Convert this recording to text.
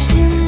Conversation.